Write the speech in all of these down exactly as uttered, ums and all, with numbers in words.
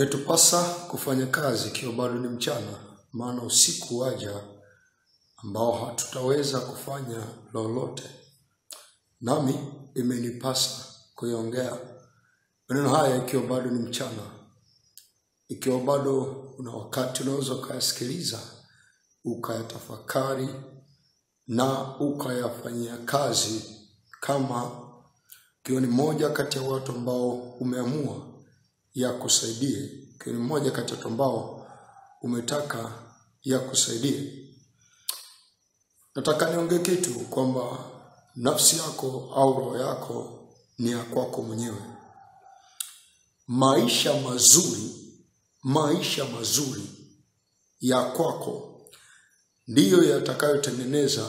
Imetupasa kufanya kazi ikiwa bado ni mchana, maana usiku waja ambao hatutaweza kufanya lolote. Nami imenipasa kuyaongea maneno haya ikiwa bado ni mchana. Ikiwa bado una wakati unaweza kuyasikiliza, ukayatafakari na ukayafanyia kazi, kama ikiwa ni moja kati ya watu ambao umeamua ya kusaidie, ikiwa ni moja kati ya watu ambao umetaka ya kusaidie. Nataka niongee kitu kwamba nafsi yako au roho yako ni ya kwako mwenyewe. Maisha mazuri, maisha mazuri ya kwako ndiyo yatakayotengeneza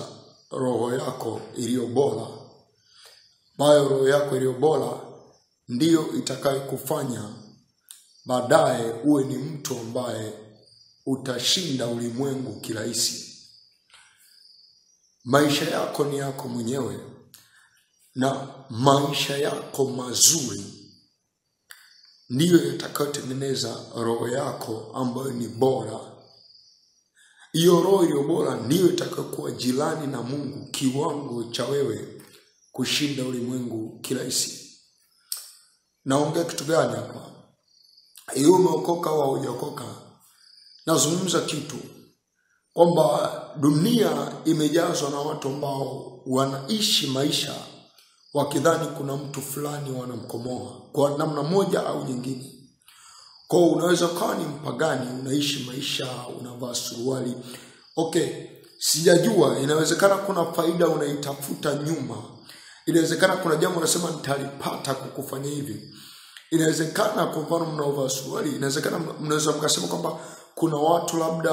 roho yako iliyo bora. Bayo roho yako iliyo bora ndiyo itakayokufanya baadaye uwe ni mtu ambaye utashinda ulimwengu kirahisi. Maisha yako ni yako mwenyewe, na maisha yako mazuri ndiyo yatakayotengeneza roho yako ambayo ni bora. Hiyo roho iliyo bora ndiyo itakayokuwa jirani na Mungu kiwango cha wewe kushinda ulimwengu kirahisi. Naongea kitu gani hapa? Hiyo umeokoka au hujaokoka? Nazungumza kitu kwamba dunia imejazwa na watu ambao wanaishi maisha wakidhani kuna mtu fulani wanamkomoa kwa namna moja au nyingine. Kwa unaweza kuwa ni mpagani, unaishi maisha unavaa suruali. Okay, sijajua, inawezekana kuna faida unaitafuta nyuma. Inawezekana kuna jambo unasema nitalipata kukufanya hivi. Inawezekana kwa mfano mnaovaa suruali, inawezekana mnaweza mkasema kwamba kuna watu labda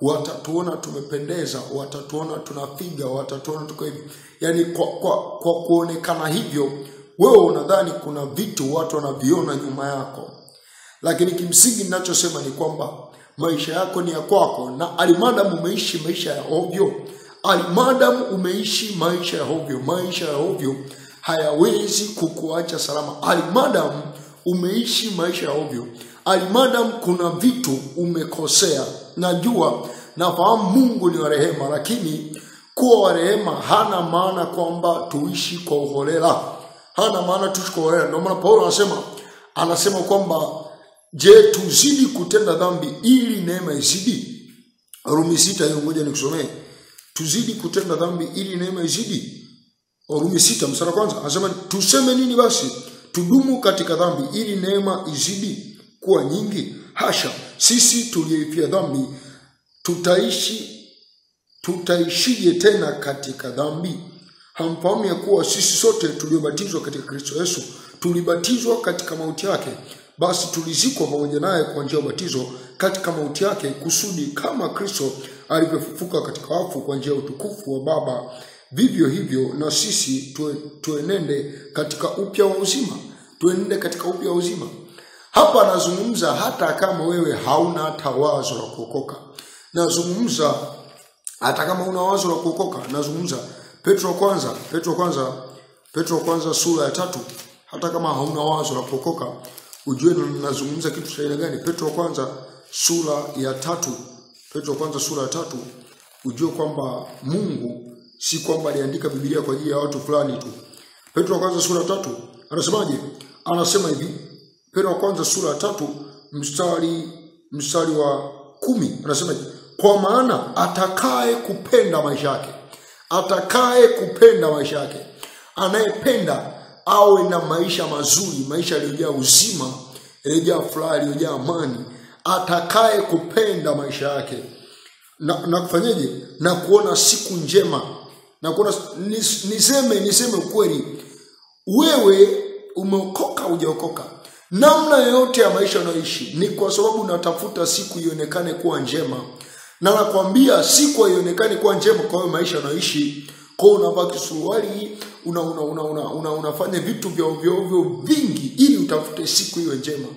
watatuona tumependeza, watatuona tunafiga, watatuona tuko hivi. Yani kwa, kwa, kwa kuonekana hivyo, wewe unadhani kuna vitu watu wanaviona nyuma yako. Lakini kimsingi ninachosema ni kwamba maisha yako ni ya kwako, na alimadamu umeishi maisha ya ovyo, alimadamu umeishi maisha ya ovyo, maisha ya ovyo hayawezi kukuacha salama. Alimadamu umeishi maisha ya ovyo, alimadamu kuna vitu umekosea. Najua, nafahamu Mungu ni wa rehema, lakini kuwa wa rehema hana maana kwamba tuishi kwa uholela. Hana maana tuishi kwa uholela. Ndio maana Paulo anasema anasema kwamba je, tuzidi kutenda dhambi ili neema izidi? Warumi sita, hiyo ngoja nikusomee. Tuzidi kutenda dhambi ili neema izidi. Warumi sita mstari wa kwanza anasema, tuseme nini basi? Tudumu katika dhambi ili neema izidi kuwa nyingi? Hasha, sisi tulioifia dhambi tutaishi tutaishije tena katika dhambi? Hamfahamu ya kuwa sisi sote tuliobatizwa katika Kristo Yesu tulibatizwa katika mauti yake? Basi tulizikwa pamoja naye kwa njia ya ubatizo katika mauti yake, kusudi kama Kristo alivyofufuka katika wafu kwa njia ya utukufu wa Baba, vivyo hivyo na sisi tue, tuenende katika upya wa uzima. Tuenende katika upya wa uzima. Hapa nazungumza hata kama wewe hauna hata wazo la kuokoka. Nazungumza hata kama una wazo la kuokoka. Nazungumza Petro kwanza, Petro kwanza, Petro kwanza sura ya tatu. Hata kama hauna wazo la kuokoka, ujue nazungumza kitu cha aina gani. Petro kwanza sura ya tatu. Petro kwanza sura ya tatu. Ujue kwamba Mungu si kwamba aliandika Biblia kwa ajili ya watu fulani tu. Petro kwanza sura ya tatu. Anasemaje? Anasema hivi. Petro kwanza sura tatu mstari mstari wa kumi anasema, kwa maana atakaye kupenda maisha yake, atakaye kupenda maisha yake, anayependa awe na maisha mazuri, maisha yaliyojaa uzima, yaliyojaa furaha, yaliyojaa amani, atakaye kupenda maisha yake na, na kufanyaje, na kuona siku njema, na kuona nis, niseme niseme ukweli, wewe umeokoka hujaokoka, namna yote ya maisha unayoishi ni kwa sababu unatafuta siku ionekane kuwa njema. Na nakwambia siku ionekane kuwa njema kwa hiyo maisha unayoishi. Kwa unabaki suruali, una una una, una, una unafanya vitu vya ovyo ovyo vingi ili utafute siku iwe njema.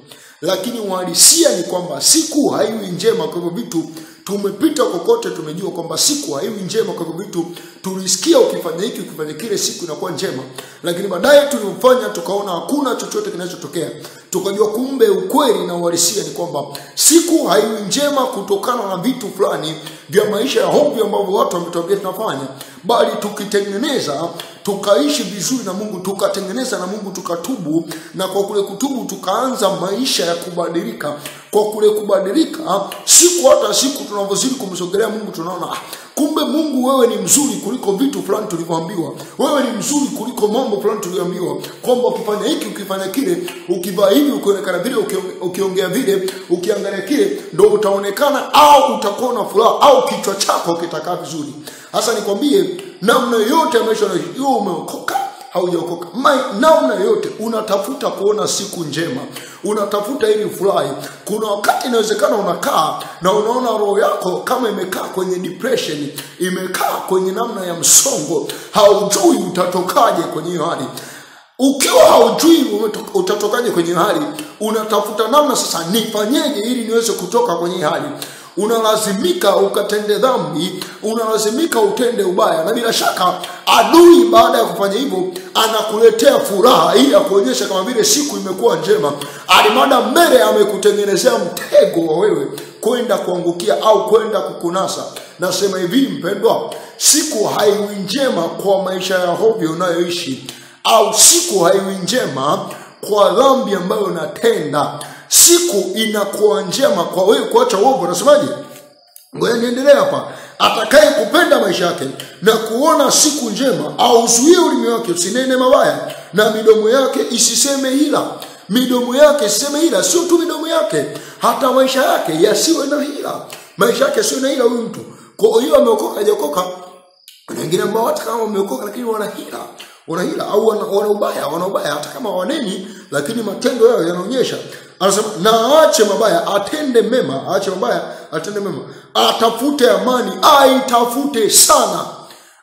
Lakini uhalisia ni kwamba siku haiwi njema kwa hivyo vitu. Tumepita kokote, tumejua kwamba siku haiwi njema kwa hivyo vitu. Tulisikia ukifanya hiki ukifanya kile siku inakuwa njema, lakini baadaye tulifanya tukaona hakuna chochote kinachotokea. tukajua kumbe ukweli na uhalisia ni kwamba siku haiwi njema kutokana na vitu fulani vya maisha ya hovyo ambavyo watu wametuambia tunafanya, bali tukitengeneza tukaishi vizuri na Mungu, tukatengeneza na Mungu, tukatubu, na kwa kule kutubu tukaanza maisha ya kubadilika. Kwa kule kubadilika, siku hata siku tunavozidi kumsogelea Mungu tunaona kumbe Mungu wewe ni mzuri kuliko vitu fulani tulivyoambiwa. Wewe ni mzuri kuliko mambo fulani tulivyoambiwa. Kwamba ukifanya hiki, ukifanya kile, ukivaa hivi, ukionekana vile, ukiongea vile, ukiangalia kile, ndio utaonekana au utakuwa na furaha au kichwa chako kitakaa vizuri. Hasa nikwambie, namna yote ya maisha unayo umeokoka haujaokoka, namna yote unatafuta kuona siku njema, unatafuta ili furahi. Kuna wakati inawezekana unakaa na unaona roho yako kama imekaa kwenye depression, imekaa kwenye namna ya msongo, haujui utatokaje kwenye hali. Ukiwa haujui utatokaje kwenye hali, unatafuta namna sasa nifanyeje ili niweze kutoka kwenye hali. Unalazimika ukatende dhambi, unalazimika utende ubaya, na bila shaka adui baada ya kufanya hivyo anakuletea furaha ili akuonyesha kama vile siku imekuwa njema, alimada mbele amekutengenezea mtego wa wewe kwenda kuangukia au kwenda kukunasa. Nasema hivi mpendwa, siku haiwi njema kwa maisha ya hovyo unayoishi, au siku haiwi njema kwa dhambi ambayo unatenda. Siku inakuwa njema kwa wewe kuacha uovu. Nasemaje? Ngoja niendelee hapa. Atakaye kupenda maisha yake na kuona siku njema, auzuie ulimi wake usinene mabaya, na midomo yake isiseme hila. Midomo yake isiseme hila, sio tu midomo yake, hata maisha yake yasiwe na hila. Maisha yake sio na hila huyu mtu. Kwa hiyo ameokoka hajaokoka. Wengine ambao hata kama wameokoka lakini wana hila. Wana hila au wana ubaya, wana ubaya hata kama waneni lakini matendo yao yanaonyesha. Anasema na aache mabaya atende mema, aache mabaya atende mema, atafute amani aitafute sana,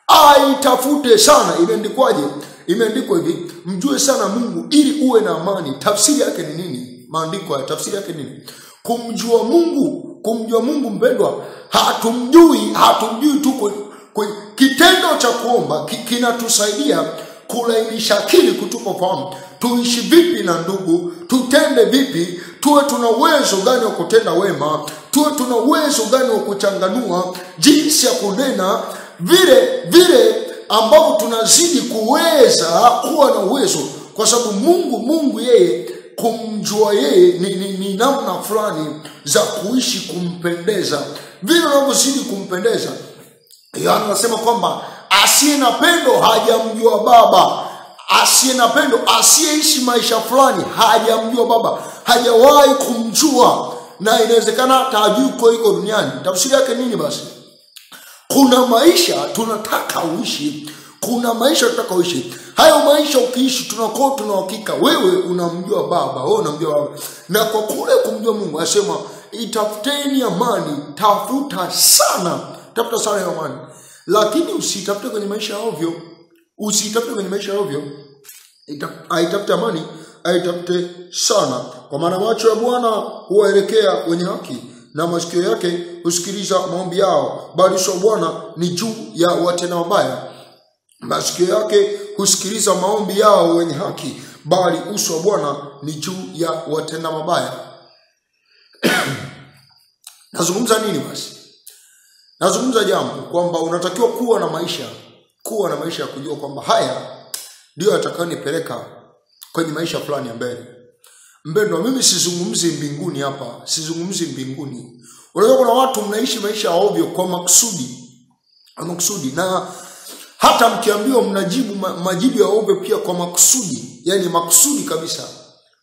aitafute sana. Imeandikwaje? Imeandikwa hivi, mjue sana Mungu ili uwe na amani. Tafsiri yake ni nini? Maandiko haya tafsiri yake ni nini? Kumjua Mungu, kumjua Mungu mpendwa, hatumjui hatumjui tu kwa, kwa kitendo cha kuomba kinatusaidia kulainisha akili, kutupa fahamu tuishi vipi na ndugu, tutende vipi, tuwe tuna uwezo gani wa kutenda wema, tuwe tuna uwezo gani wa kuchanganua, jinsi ya kunena vile vile ambavyo tunazidi kuweza kuwa na uwezo. Kwa sababu Mungu Mungu yeye kumjua yeye ni, ni, ni namna fulani za kuishi kumpendeza. Vile unavyozidi kumpendeza, Yohana anasema kwamba asiye na pendo hajamjua Baba. Asiye na pendo, asiyeishi maisha fulani hajamjua Baba, hajawahi kumjua, na inawezekana hata ajui kwa iko duniani. Tafsiri yake nini basi? Kuna maisha tunataka uishi, kuna maisha tunataka uishi. Hayo maisha ukiishi tunakuwa tuna hakika wewe unamjua Baba, wewe unamjua Baba. Na kwa kule kumjua Mungu anasema itafuteni amani, tafuta sana, tafuta sana ya amani. Lakini usitafute kwenye maisha ovyo, usitafute kwenye maisha ovyo. Aitafute amani, aitafute sana. Kwa maana macho ya Bwana huwaelekea wenye haki, na masikio yake husikiliza maombi yao. Bali uso wa Bwana ni juu ya watenda mabaya. Masikio yake husikiliza maombi yao wenye haki, bali uso wa Bwana ni juu ya watenda mabaya. Nazungumza nini basi? Nazungumza jambo kwamba unatakiwa kuwa na maisha, kuwa na maisha ya kujua kwamba haya ndio atakayenipeleka kwenye maisha fulani ya mbele. Mpendwa, mimi sizungumzi mbinguni hapa, sizungumzi mbinguni. Unajua kuna watu mnaishi maisha ovyo kwa makusudi, kwa makusudi, na hata mkiambiwa mnajibu ma, majibu ya ovyo pia kwa makusudi, yani makusudi kabisa,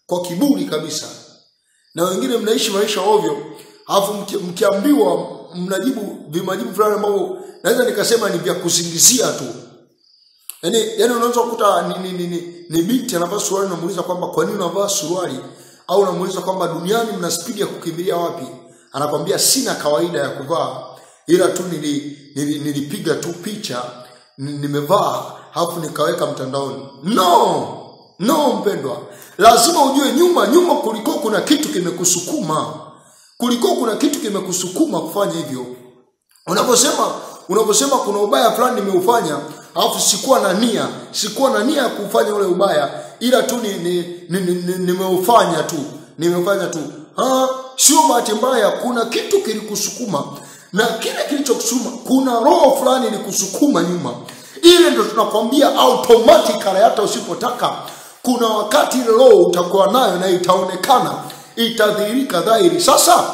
kwa kiburi kabisa. Na wengine mnaishi maisha ovyo, alafu mkiambiwa mnajibu vimajibu fulani ambao naweza nikasema ni vya kuzingizia tu. Yaani yaani unaweza kukuta ni ni ni, ni binti anavaa suruali na muuliza kwamba kwa nini unavaa suruali, au unamuuliza kwamba duniani mna spidi ya kukimbilia wapi? Anakwambia sina kawaida ya kuvaa, ila tu nili nilipiga nili tu picha nimevaa hapo nikaweka mtandaoni. No! No mpendwa. Lazima ujue nyuma nyuma kuliko kuna kitu kimekusukuma. Kuliko kuna kitu kimekusukuma kufanya hivyo. Unaposema unaposema kuna ubaya fulani nimeufanya, alafu sikuwa na nia, sikuwa na nia kufanya ule ubaya, ila tu ni nimeufanya ni, ni, ni tu, nimeufanya tu. Ha, sio bahati mbaya, kuna kitu kilikusukuma. Na kile kilichokusukuma, kuna roho fulani ilikusukuma nyuma. Ile ndio tunakwambia automatically hata usipotaka. Kuna wakati ile roho utakuwa nayo na itaonekana, itadhihirika dhahiri. Sasa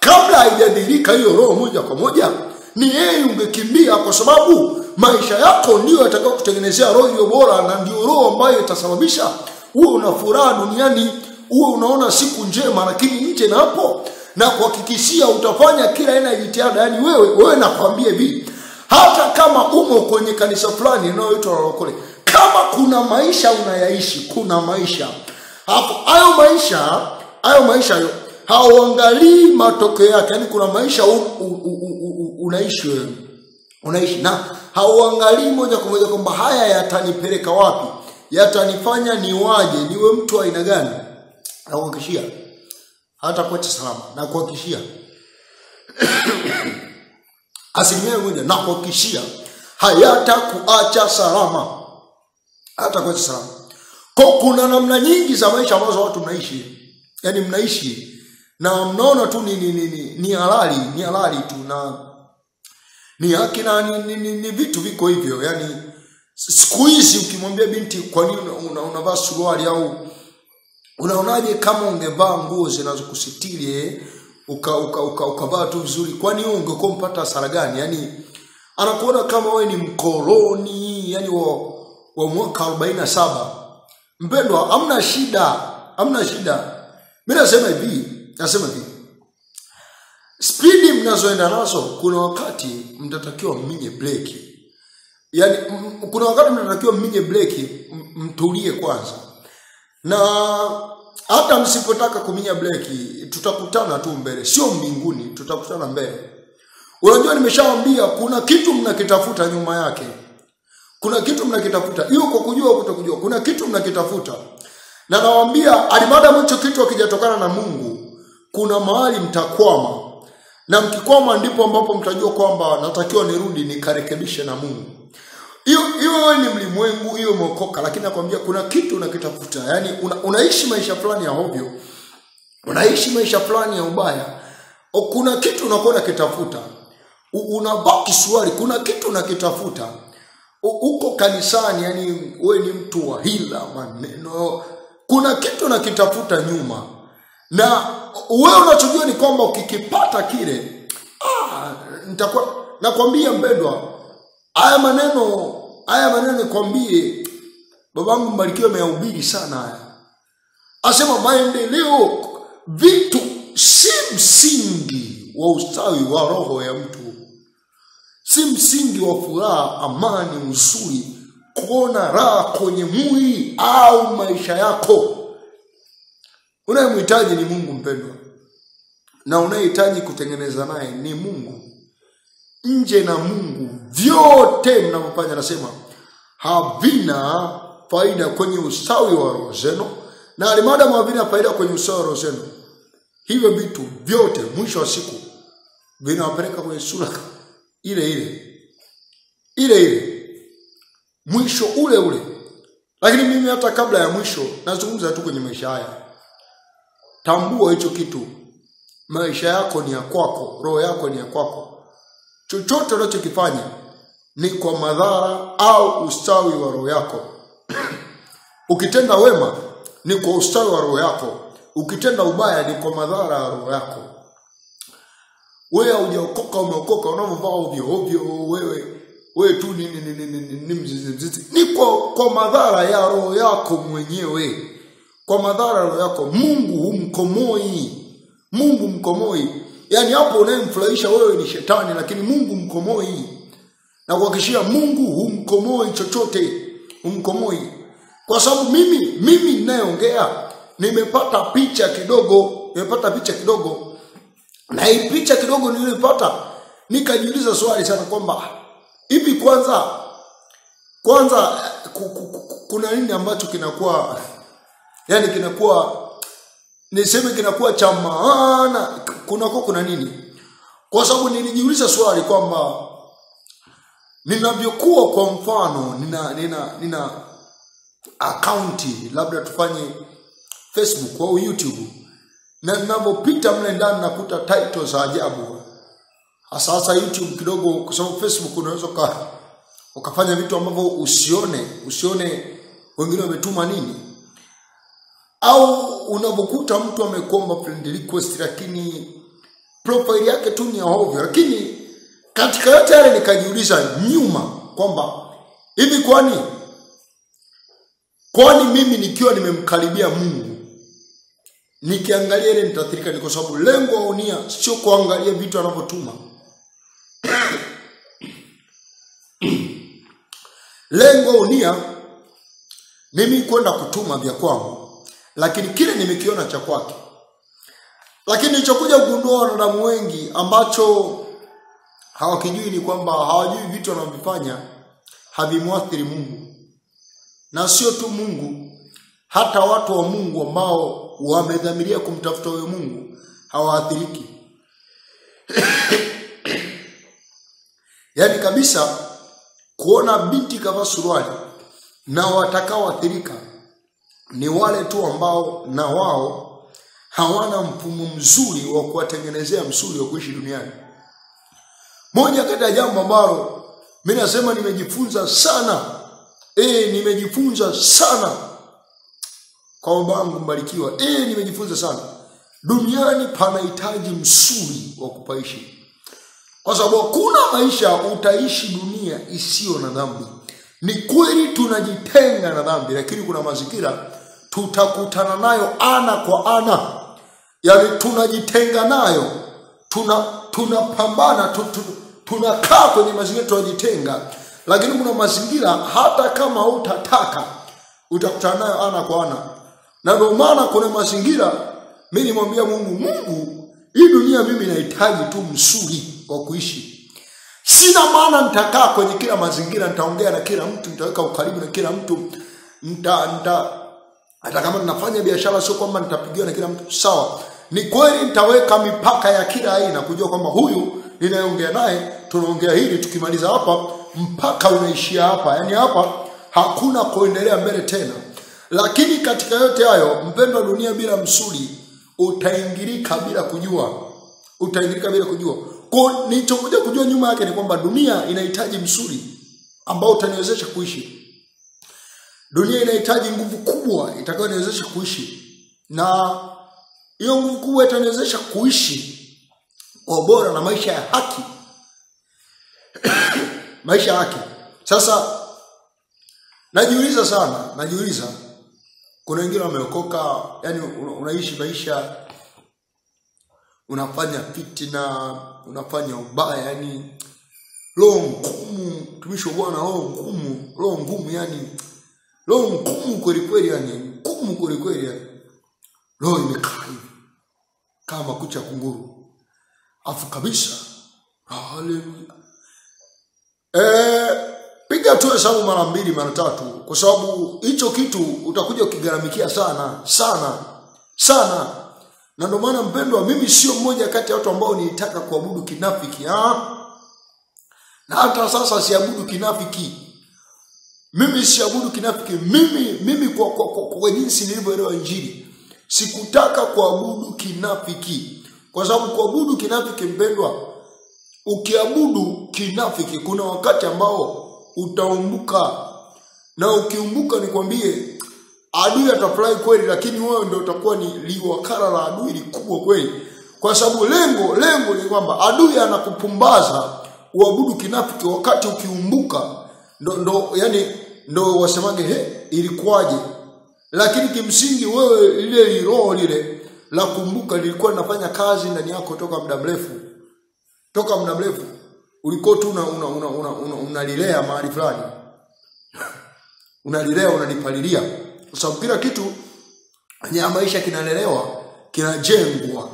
kabla haijadhihirika hiyo roho moja kwa moja, ni yeye ungekimbia, kwa sababu maisha yako ndio yatakao kutengenezea roho hiyo bora, na ndio roho ambayo itasababisha uwe una furaha duniani, uwe unaona siku njema, lakini nje na hapo, na kuhakikishia utafanya kila aina ya jitihada. Yani wewe wewe nakwambia hivi, hata kama umo kwenye kanisa fulani linaloitwa Walokole, kama kuna maisha unayaishi, kuna maisha hapo, hayo maisha hayo maisha hayo hauangalii matokeo yake. Yani kuna maisha u, u, u, u, unaishi wewe unaishi na hauangalii moja kwa moja kwamba haya yatanipeleka wapi, yatanifanya niwaje, niwe mtu aina gani. Na kuhakikishia hata kwa salama, na kuhakikishia asilimia moja, na kuhakikishia hayata kuacha salama, hata kwa salama. Kwa kuna namna nyingi za maisha ambazo watu mnaishi, yani mnaishi na mnaona tu ni ni ni ni halali, ni halali tu, na ni haki, na ni, ni, ni, ni vitu viko hivyo. Yani siku hizi ukimwambia binti, kwa nini unavaa suruali, au unaonaje kama ungevaa nguo zinazokustiri, uka uka uka ukavaa tu vizuri, kwani wewe ungekuwa mpata hasara gani? Yani anakuona kama wewe ni mkoloni, yani wa, wa mwaka arobaini na saba. Mpendwa, hamna shida, hamna shida. Mimi nasema hivi, nasema hivi. Speed mnazoenda nazo, kuna wakati mtatakiwa mminye breki. Yani kuna wakati mtatakiwa mminye breki, mtulie kwanza. Na hata msipotaka kuminya breki, tutakutana tu mbele, sio mbinguni, tutakutana mbele. Unajua nimeshaambia kuna kitu mnakitafuta nyuma yake. Kuna kitu mnakitafuta, hiyo kwa kujua kutokujua, kuna kitu mnakitafuta. Na nawaambia alimadamu hicho kitu hakijatokana na Mungu, kuna mahali mtakwama. Na mkikwama ndipo ambapo mtajua kwamba natakiwa nirudi nikarekebishe na Mungu. Hiyo hiyo ni mlimwengu, hiyo mokoka, lakini nakwambia kuna kitu unakitafuta. Yani una, unaishi maisha fulani ya ovyo, unaishi maisha fulani ya ubaya, o, kuna kitu unakuwa unakitafuta. Unabaki swali, kuna kitu unakitafuta. Uko kanisani, yani wewe ni mtu wa hila, maneno, kuna kitu unakitafuta nyuma. Na wewe unachojua ni kwamba ukikipata kile, ah, nitakuwa, nakwambia mpendwa, haya maneno, haya maneno kwambie babangu Mbarikiwa ameyahubiri sana haya. Asema maendeleo, vitu si msingi wa ustawi wa roho ya mtu, si msingi wa furaha, amani, usuri, kuona raha kwenye mwili au maisha yako. Unayemhitaji ni Mungu mpendwa, na unayehitaji kutengeneza naye ni Mungu. Nje na Mungu vyote mnavyofanya, nasema havina faida kwenye ustawi wa roho zenu, na alimadamu havina faida kwenye ustawi wa roho zenu, hivyo vitu vyote mwisho wa siku vinawapeleka kwenye sura ile ile ile ile, mwisho ule ule. Lakini mimi hata kabla ya mwisho nazungumza tu kwenye maisha haya. Tambua hicho kitu, maisha yako ni ya kwako, roho yako ni ya kwako. Chochote unachokifanya ni kwa madhara au ustawi wa roho yako. Ukitenda wema ni kwa ustawi wa roho yako, ukitenda ubaya ni kwa madhara ya roho yako. Wewe hujaokoka, umeokoka, unavyovaa ovyo ovyo, wewe wewe tu ni ni ni ni mzizi, ni kwa kwa madhara ya roho yako mwenyewe, kwa madhara ya roho yako. Mungu humkomoi, Mungu mkomoi. Yani hapo unayemfurahisha wewe ni shetani, lakini Mungu mkomoi. Na kuhakikishia Mungu humkomoi chochote, humkomoi. Kwa sababu mimi mimi ninayeongea nimepata picha kidogo, nimepata picha kidogo. Na hii picha kidogo nilipata, nikajiuliza swali sana kwamba hivi kwanza kwanza kuna nini ambacho kinakuwa, yani kinakuwa niseme kinakuwa cha maana, kuna kwa kuna nini? Kwa sababu nilijiuliza swali kwamba Ninavyokuwa kwa mfano, nina, nina, nina akaunti, labda tufanye Facebook au YouTube, na ninapopita mle ndani nakuta title za ajabu. Sasa YouTube kidogo, kwa sababu Facebook unaweza ukafanya vitu ambavyo usione, usione wengine wametuma nini. Au unapokuta mtu amekomba friend request lakini profile yake tu ni ovyo. Lakini katika yote yale nikajiuliza nyuma kwamba hivi kwani kwani mimi nikiwa nimemkaribia Mungu nikiangalia ile nitaathirika? Ni kwa sababu lengo au nia sio kuangalia vitu anavyotuma. Lengo au nia mimi kwenda kutuma vya kwangu, lakini kile nimekiona cha kwake. Lakini nilichokuja kugundua wanadamu wengi ambacho hawakijui ni kwamba hawajui vitu wanavyofanya havimwathiri Mungu, na sio tu Mungu, hata watu wa Mungu ambao wamedhamiria kumtafuta huyo Mungu hawaathiriki. Yaani kabisa kuona binti kavaa suruali, na watakaoathirika ni wale tu ambao na wao hawana mfumo mzuri wa kuwatengenezea msuli wa kuishi duniani. Moja kati ya jambo ambalo mimi nasema nimejifunza sana, eh nimejifunza sana kwa babangu Mbarikiwa, eh nimejifunza sana, duniani panahitaji msuli wa kupaishi. Kwa sababu kuna maisha utaishi dunia isiyo na dhambi. Ni kweli tunajitenga na dhambi, lakini kuna mazingira tutakutana nayo ana kwa ana. Yaani tunajitenga nayo, tuna tunapambana, tu, tu, tunakaa kwenye mazingira tunajitenga, lakini kuna mazingira hata kama utataka utakutana nayo ana kwa ana. Na ndio maana kuna mazingira mimi nimwambia Mungu, Mungu, hii dunia mimi nahitaji tu msuli wa kuishi. Sina maana nitakaa kwenye kila mazingira, nitaongea na kila mtu, nitaweka ukaribu na kila mtu, nita nita hata kama ninafanya biashara sio kwamba nitapigiwa na kila mtu. Sawa, ni kweli nitaweka mipaka ya kila aina, kujua kwamba huyu ninayeongea naye tunaongea hili, tukimaliza hapa mpaka unaishia hapa, yani hapa hakuna kuendelea mbele tena. Lakini katika yote hayo, mpendo, dunia bila msuli utaingirika bila kujua, utaingirika bila kujua. Kwa nilichokuja kujua nyuma yake ni kwamba dunia inahitaji msuli ambao utaniwezesha kuishi. Dunia inahitaji nguvu kubwa itakayoniwezesha kuishi, na hiyo nguvu kubwa itaniwezesha kuishi kwa bora na maisha ya haki. Maisha ya haki. Sasa najiuliza sana, najiuliza kuna wengine wameokoka, yani unaishi maisha, unafanya fitina, unafanya ubaya, yani roho ngumu, mtumishi wa Bwana, roho ngumu, roho ngumu, yani roho ngumu kweli kweli, yani ngumu kweli kweli, yani roho imekaa kama kucha kunguru afu kabisa. Haleluya. Eh piga tu hesabu mara mbili mara tatu, kwa sababu hicho kitu utakuja ukigaramikia sana sana sana. Na ndio maana mpendwa, mimi sio mmoja kati ya watu ambao nilitaka kuabudu kinafiki, ha? Na hata sasa siabudu kinafiki. Mimi siabudu kinafiki. Mimi mimi kwa kwa, kwa, kwa jinsi nilivyoelewa Injili, sikutaka kuabudu kinafiki. Kwa sababu kuabudu kinafiki, mpendwa, ukiabudu kinafiki kuna wakati ambao utaumbuka, na ukiumbuka nikwambie adui atafurahi kweli, lakini wewe ndio utakuwa ni liwakala la adui likubwa kweli. Kwa sababu lengo lengo ni kwamba adui anakupumbaza uabudu kinafiki wakati ukiumbuka. Ndo, ndo, yani, ndo wasemage, he, ilikuwaje? Lakini kimsingi wewe lile roho lile la kumbuka lilikuwa linafanya kazi ndani yako toka muda mrefu. Toka muda mrefu ulikuwa tu una una una una, una, unalilea mahali fulani. Unalilea, unalipalilia. Kwa sababu kila kitu kwenye maisha kinalelewa, kinajengwa.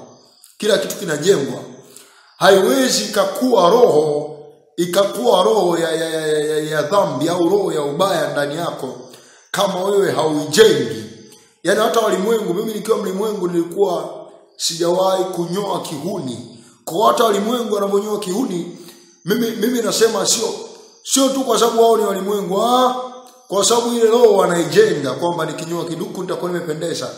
Kila kitu kinajengwa. Haiwezi kakua roho ikakuwa roho ya ya, ya, ya, ya dhambi au roho ya ubaya ndani yako kama wewe hauijengi. Yaani hata walimwengu, mimi nikiwa mlimwengu nilikuwa sijawahi kunyoa kihuni. Kwa hata walimwengu wanavyonyoa kihuni, mimi mimi nasema sio Sio tu kwa sababu wao ni walimwengu, kwa sababu ile roho wanaijenga kwamba nikinyoa kiduku nitakuwa nimependeza.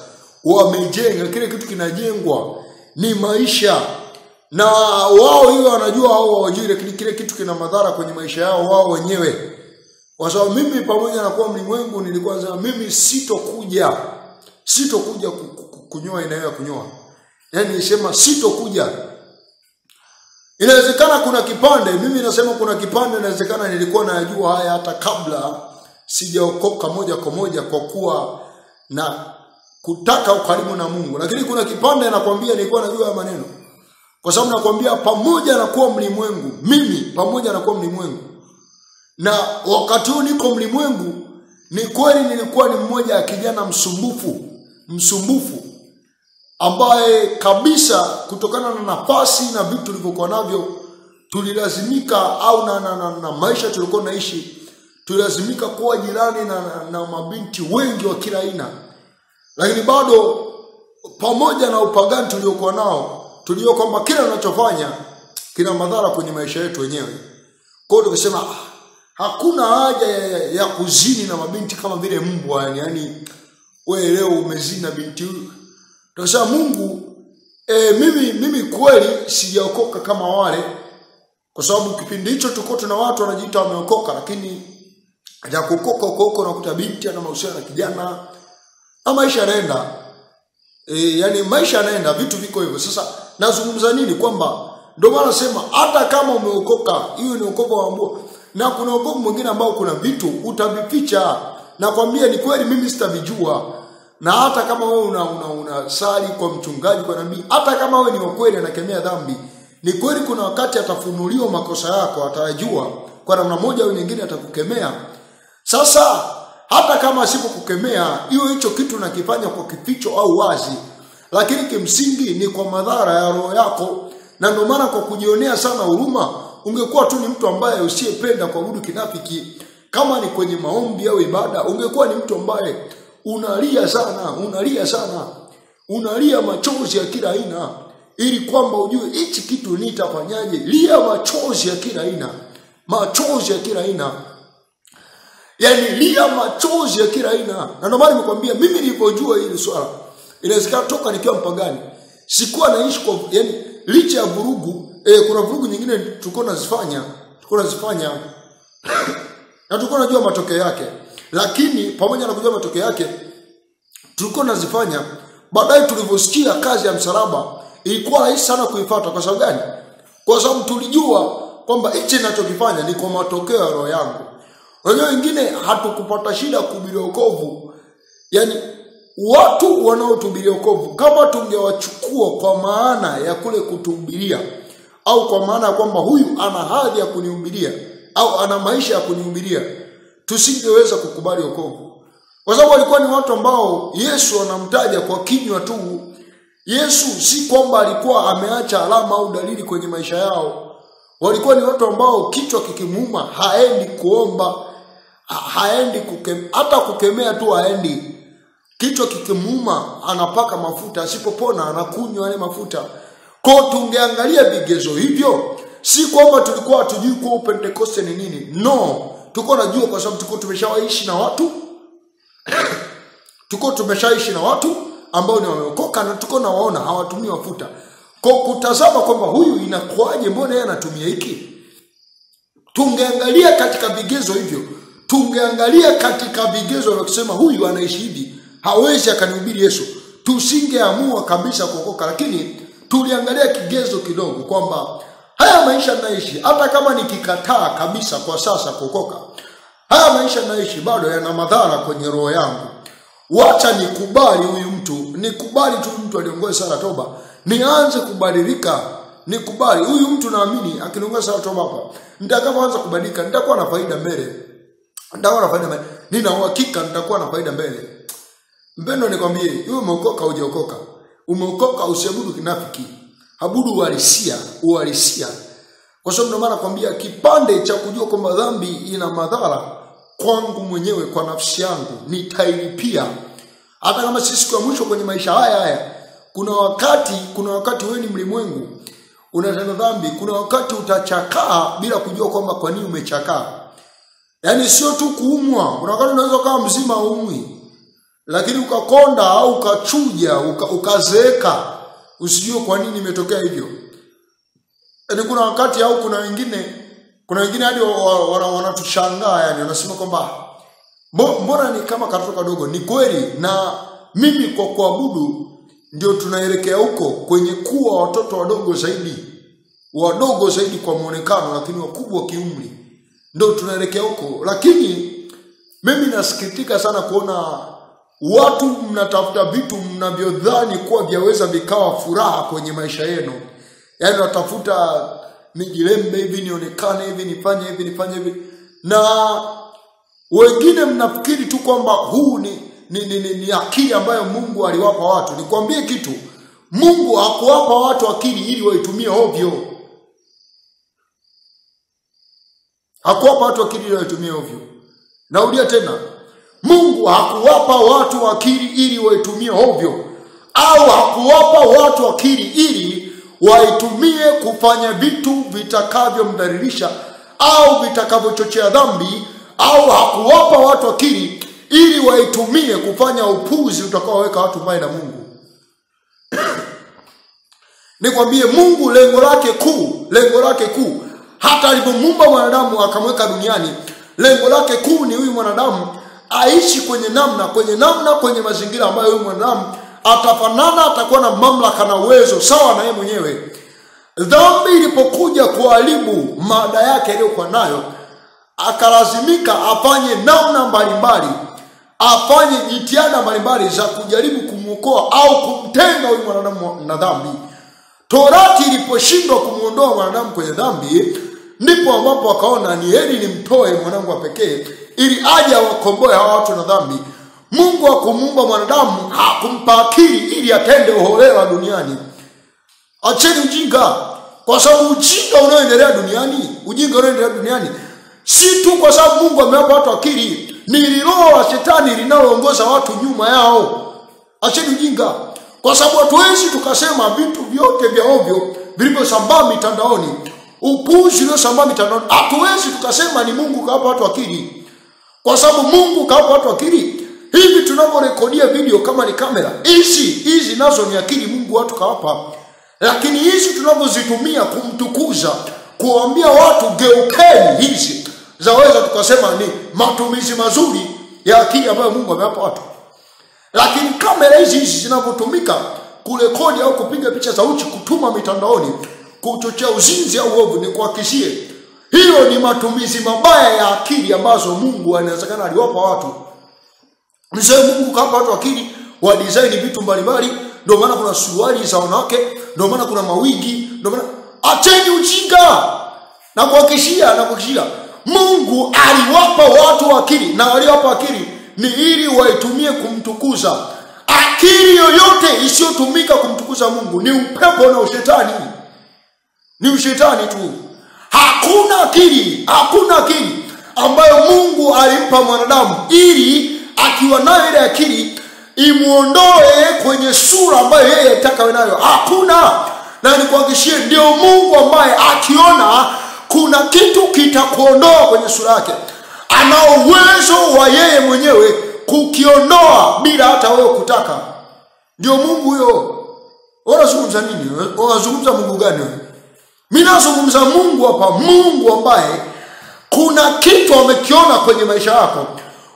Wamejenga kile kitu, kinajengwa ni maisha. Na wao hiyo wanajua wao wajui, lakini kile kitu kina madhara kwenye maisha yao wao wenyewe. Kwa sababu mimi pamoja na kuwa mlimwengu nilikuwa nasema mimi sitokuja sitokuja kunyoa inayoa kunyoa. Yaani nisema sitokuja. Inawezekana kuna kipande, mimi nasema kuna kipande inawezekana nilikuwa najua haya hata kabla sijaokoka moja kwa moja, kwa kuwa na kutaka ukarimu na Mungu. Lakini kuna kipande nakwambia nilikuwa najua haya maneno. Kwa sababu nakwambia pamoja na kuwa mlimwengu, mimi pamoja na kuwa mlimwengu, na wakati huu niko mlimwengu, ni kweli nilikuwa ni mmoja ya kijana msumbufu, msumbufu ambaye kabisa kutokana na nafasi na vitu tulivyokuwa navyo tulilazimika au na, na, na, na maisha tulikuwa naishi tulilazimika kuwa jirani na, na, na mabinti wengi wa kila aina. Lakini bado pamoja na upagani tuliokuwa nao tulio kwamba kila tunachofanya kina madhara kwenye maisha yetu wenyewe. Kwa hiyo tukasema hakuna haja ya, ya kuzini na mabinti kama vile mbwa, yani yani wewe leo umezina binti huyu. Tunasema Mungu, e, mimi mimi kweli sijaokoka kama wale, kwa sababu kipindi hicho tuko tuna watu wanajiita wameokoka, lakini ya kukoka huko na kuta binti ana mahusiano na kijana na maisha yanaenda. E, yani maisha yanaenda, vitu viko hivyo. Sasa nazungumza nini? Kwamba ndio maana nasema hata kama umeokoka, hiyo ni wokovu wa Mungu. Na kuna wokovu mwingine ambao kuna vitu utavificha. Na kwambia ni kweli mimi sitavijua. Na hata kama wewe una, una, una sali kwa mchungaji kwa nabii, hata kama wewe ni mkweli anakemea dhambi, ni kweli kuna wakati atafunuliwa makosa yako, atajua kwa namna moja au nyingine atakukemea. Sasa hata kama asipokukemea, hiyo hicho kitu unakifanya kwa kificho au wazi, lakini kimsingi ni kwa madhara ya roho yako. Na ndio maana kwa kujionea sana huruma, ungekuwa tu ni mtu ambaye usiyependa kuabudu kinafiki kama ni kwenye maombi au ibada. Ungekuwa ni mtu ambaye unalia sana, unalia sana, unalia machozi ya kila aina ili kwamba ujue hichi kitu nitafanyaje. Lia machozi ya kila aina, machozi ya kila aina, yani lia machozi ya kila aina. Na ndio maana nimekwambia mimi nilipojua hili swala, inawezekana toka nikiwa mpagani sikuwa naishi kwa, yani licha ya vurugu, eh, kuna vurugu nyingine tulikuwa nazifanya, tulikuwa nazifanya na tulikuwa najua matokeo yake. Lakini pamoja na kujua matokeo yake tulikuwa nazifanya, baadaye tulivyosikia kazi ya msalaba ilikuwa rahisi sana kuifuata. Kwa sababu gani? Kwa sababu tulijua kwamba hichi ninachokifanya ni kwa matokeo ya roho yangu. Wengine wengine hatukupata shida kuhubiri wokovu, yani watu wanaotuhubiria wokovu kama tungewachukua kwa maana ya kule kutuhubiria, au kwa maana kwamba huyu ana hadhi ya kunihubiria au ana maisha ya kunihubiria, tusingeweza kukubali wokovu. Kwa sababu walikuwa ni watu ambao Yesu anamtaja kwa kinywa tu. Yesu si kwamba alikuwa ameacha alama au dalili kwenye maisha yao. Walikuwa ni watu ambao kichwa kikimuuma haendi kuomba, haendi kukem, hata kukemea tu haendi. Kichwa kikimuuma anapaka mafuta, asipopona anakunywa yale mafuta. Kwa tungeangalia vigezo hivyo, si kwamba tulikuwa hatujui kwa Pentecoste ni nini. No, tuko najua kwa sababu tuko tumeshaishi na watu tuko tumeshaishi na watu ambao ni wameokoka, na tuko na waona hawatumii mafuta. Kwa kutazama kwamba huyu inakuaje, mbona yeye anatumia hiki, tungeangalia katika vigezo hivyo, tungeangalia katika vigezo vya kusema huyu anaishi hivi, hawezi akanihubiri Yesu, tusingeamua kabisa kuokoka. Lakini tuliangalia kigezo kidogo kwamba haya maisha naishi, hata kama nikikataa kabisa kwa sasa kuokoka, haya maisha naishi bado yana madhara kwenye roho yangu. Wacha nikubali huyu mtu, nikubali tu mtu aliongoza sala toba, nianze kubadilika, nikubali huyu mtu, naamini akiongoza sala toba hapa nitakapoanza kubadilika nitakuwa na faida mbele. Nitakuwa na faida mbele. Nina uhakika nitakuwa na faida mbele. Mpendo nikwambie, wewe umeokoka hujaokoka, umeokoka usiabudu kinafiki, abudu uhalisia, uhalisia. Kwa sababu ndio maana nakwambia kipande cha kujua kwamba dhambi ina madhara kwangu mwenyewe, kwa nafsi yangu, nitailipia. Hata kama sisi kwa mwisho kwenye maisha haya haya, kuna wakati kuna wakati wewe ni mlimwengu unatenda dhambi, kuna wakati utachakaa bila kujua kwamba kwa nini umechakaa. Yani sio tu kuumwa, unakana unaweza kama mzima umwi, lakini ukakonda au ukachuja, ukazeeka, usijue kwa nini imetokea hivyo. Yani kuna wakati au kuna wengine, kuna wengine hadi wanatushangaa, yani wanasema kwamba mbona ni kama katoto kadogo. Ni kweli, na mimi kwa kuabudu ndio tunaelekea huko kwenye kuwa watoto wadogo zaidi, wadogo zaidi kwa muonekano, lakini wakubwa kiumri. Ndio tunaelekea huko. Lakini mimi nasikitika sana kuona watu mnatafuta vitu mnavyodhani kuwa vyaweza vikawa furaha kwenye maisha yenu. Yaani watafuta nijilembe hivi, nionekane hivi, nifanye hivi, nifanye hivi. Na wengine mnafikiri tu kwamba huu ni ni ni, ni, ni akili ambayo Mungu aliwapa watu. Nikwambie kitu, Mungu hakuwapa watu akili ili waitumie ovyo. Hakuwapa watu akili ili waitumie ovyo. Naudia tena, Mungu hakuwapa watu akili ili waitumie ovyo, au hakuwapa watu akili ili waitumie kufanya vitu vitakavyomdhalilisha au vitakavyochochea dhambi, au hakuwapa watu akili ili waitumie kufanya upuzi utakaoweka watu mbali na Mungu. Nikwambie, Mungu lengo lake kuu, lengo lake kuu hata alipomuumba mwanadamu akamweka duniani, lengo lake kuu ni huyu mwanadamu aishi kwenye namna, kwenye namna, kwenye mazingira ambayo huyu mwanadamu atafanana, atakuwa na mamlaka na uwezo sawa na yeye mwenyewe. Dhambi ilipokuja kuharibu maada yake aliyokuwa nayo, akalazimika afanye namna mbalimbali, afanye jitihada mbalimbali za kujaribu kumuokoa au kumtenga huyu mwanadamu na dhambi. Torati iliposhindwa kumuondoa mwanadamu kwenye dhambi, ndipo ambapo akaona ni heri nimtoe mwanangu wa pekee ili aje awakomboe hawa watu na dhambi. Mungu akumuumba mwanadamu hakumpa akili ili atende uholela duniani. Acheni ujinga, kwa sababu ujinga unaoendelea duniani, ujinga unaoendelea duniani si tu kwa sababu Mungu amewapa watu akili, ni roho ya shetani linaloongoza watu nyuma yao. Acheni ujinga, kwa sababu watu wengi tukasema vitu vyote vya ovyo vilivyosambaa mitandaoni, upuzi uliosambaa mitandaoni, hatuwezi tukasema ni Mungu kawapa watu akili, kwa sababu Mungu kawapa watu akili. Hivi tunavyorekodia video kama ni kamera, hizi hizi nazo ni akili Mungu watu kawapa. Lakini hizi tunavyozitumia kumtukuza, kuambia watu geukeni, hizi zaweza tukasema ni matumizi mazuri ya akili ambayo Mungu amewapa watu. Lakini kamera hizi hizi zinapotumika kurekodi au kupiga picha za uchi, kutuma mitandaoni, kuchochea uzinzi au uovu, ni kuhakishie hiyo ni matumizi mabaya ya akili ambazo Mungu anawezekana aliwapa watu. Mzee Mungu kawapa watu akili wa design vitu mbalimbali, ndio maana kuna suruali za wanawake, ndio maana kuna mawigi, ndio maana. Acheni ujinga, na kuhakishia na kuhakishia Mungu aliwapa watu akili, na waliwapa akili ni ili waitumie kumtukuza. Akili yoyote isiyotumika kumtukuza Mungu ni upepo na ushetani, ni ushetani tu. Hakuna akili, hakuna akili ambayo Mungu alimpa mwanadamu ili akiwa nayo ile akili imuondoe kwenye sura ambayo yeye anataka awe nayo. Hakuna. Na nikuhakishie, ndio Mungu ambaye akiona kuna kitu kitakuondoa kwenye sura yake, ana uwezo wa yeye mwenyewe kukiondoa bila hata wewe kutaka. Ndio Mungu huyo. Unazungumza nini? Unazungumza Mungu gani wewe? Mimi nazungumza Mungu hapa, Mungu ambaye kuna kitu amekiona kwenye maisha yako.